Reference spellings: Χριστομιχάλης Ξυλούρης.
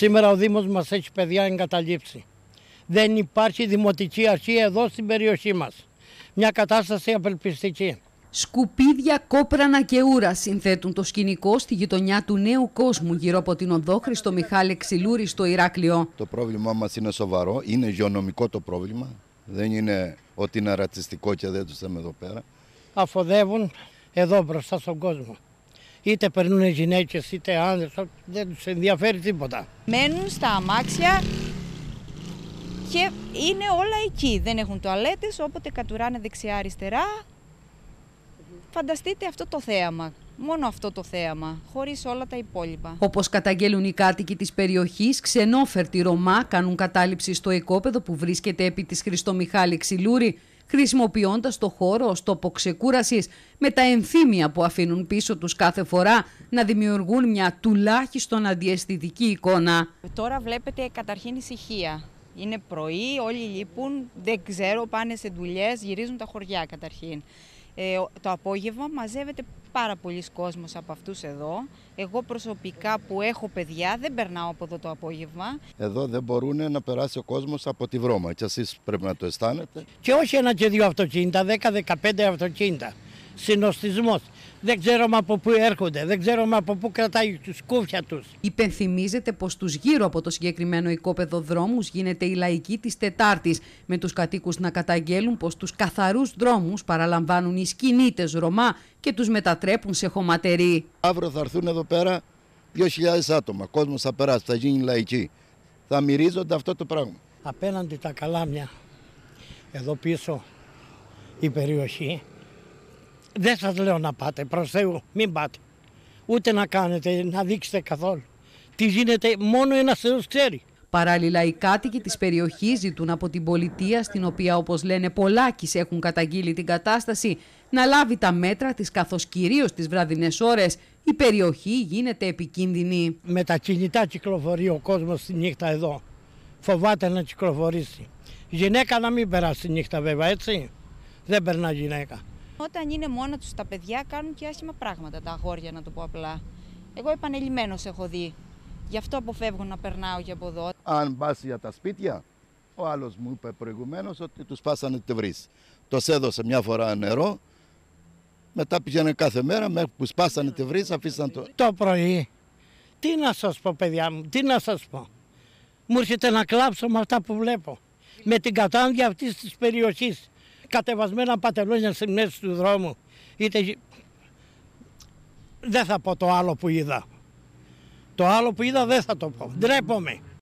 Σήμερα ο Δήμος μας έχει παιδιά εγκαταλείψει. Δεν υπάρχει δημοτική αρχή εδώ στην περιοχή μας. Μια κατάσταση απελπιστική. Σκουπίδια, κόπρανα και ούρα συνθέτουν το σκηνικό στη γειτονιά του νέου κόσμου γύρω από την οδό Χριστομιχάλη Ξυλούρη στο Ηράκλειο. Το πρόβλημά μας είναι σοβαρό, είναι υγειονομικό το πρόβλημα. Δεν είναι ότι είναι ρατσιστικό και δεν τους είμαι εδώ πέρα. Αφοδεύουν εδώ μπροστά στον κόσμο. Είτε περνούν γυναίκες είτε άνδρες, δεν τους ενδιαφέρει τίποτα. Μένουν στα αμάξια και είναι όλα εκεί. Δεν έχουν τουαλέτες, όποτε κατουράνε δεξιά-αριστερά. Φανταστείτε αυτό το θέαμα, μόνο αυτό το θέαμα, χωρίς όλα τα υπόλοιπα. Όπως καταγγέλουν οι κάτοικοι της περιοχής, ξενόφερτοι Ρωμά κάνουν κατάληψη στο οικόπεδο που βρίσκεται επί της Χριστομιχάλη Ξυλούρη, χρησιμοποιώντας το χώρο ως τόπο ξεκούρασης, με τα ενθύμια που αφήνουν πίσω τους κάθε φορά να δημιουργούν μια τουλάχιστον αντιαισθητική εικόνα. Τώρα βλέπετε καταρχήν ησυχία. Είναι πρωί, όλοι λείπουν, δεν ξέρω, πάνε σε δουλειές, γυρίζουν τα χωριά καταρχήν. Το απόγευμα μαζεύεται πάρα πολλής κόσμος από αυτούς εδώ. Εγώ προσωπικά που έχω παιδιά δεν περνάω από εδώ το απόγευμα. Εδώ δεν μπορούν να περάσει ο κόσμος από τη βρώμα και εσείς πρέπει να το αισθάνετε. Και όχι ένα και δύο αυτοκίνητα, 10-15 αυτοκίνητα. Συνοστισμός. Δεν ξέρουμε από πού έρχονται, δεν ξέρουμε από πού κρατάει τους κούφια τους. Υπενθυμίζεται πως τους γύρω από το συγκεκριμένο οικόπεδο δρόμους γίνεται η λαϊκή της Τετάρτης, με τους κατοίκους να καταγγέλουν πως τους καθαρούς δρόμους παραλαμβάνουν οι σκηνίτες Ρωμά και τους μετατρέπουν σε χωματερή. Αύριο θα έρθουν εδώ πέρα 2.000 άτομα, κόσμος θα περάσει, θα γίνει λαϊκή. Θα μυρίζονται αυτό το πράγμα. Απέναντι τα καλάμια, εδώ πίσω η περιοχή. Δεν σας λέω να πάτε, προς Θεού, μην πάτε. Ούτε να κάνετε, να δείξετε καθόλου. Τι γίνεται, μόνο ένας Θεός ξέρει. Παράλληλα, οι κάτοικοι της περιοχής ζητούν από την πολιτεία, στην οποία όπως λένε πολλάκις έχουν καταγγείλει την κατάσταση, να λάβει τα μέτρα της, καθώς κυρίως τις βραδινές ώρες η περιοχή γίνεται επικίνδυνη. Με τα κινητά κυκλοφορεί ο κόσμος τη νύχτα εδώ. Φοβάται να κυκλοφορήσει. Γυναίκα να μην περάσει τη νύχτα βέβαια, έτσι. Δεν περνά γυναίκα. Όταν είναι μόνα τους τα παιδιά κάνουν και άσχημα πράγματα τα αγόρια, να το πω απλά. Εγώ επανελειμμένος έχω δει. Γι' αυτό αποφεύγω να περνάω και από εδώ. Αν πας για τα σπίτια, ο άλλος μου είπε προηγουμένως ότι τους πάσανε τη βρύση. Τους έδωσε μια φορά νερό, μετά πήγαινε κάθε μέρα, μέχρι που σπάσανε τη βρύση αφήσαν το... Το πρωί, τι να σας πω παιδιά μου, τι να σας πω. Μου έρχεται να κλάψω με αυτά που βλέπω. Με την κατάντια αυτής της περιοχής. Κατεβασμένα πατελόνια στη μέση του δρόμου. Είτε... Δεν θα πω το άλλο που είδα. Το άλλο που είδα δεν θα το πω. Ντρέπομαι.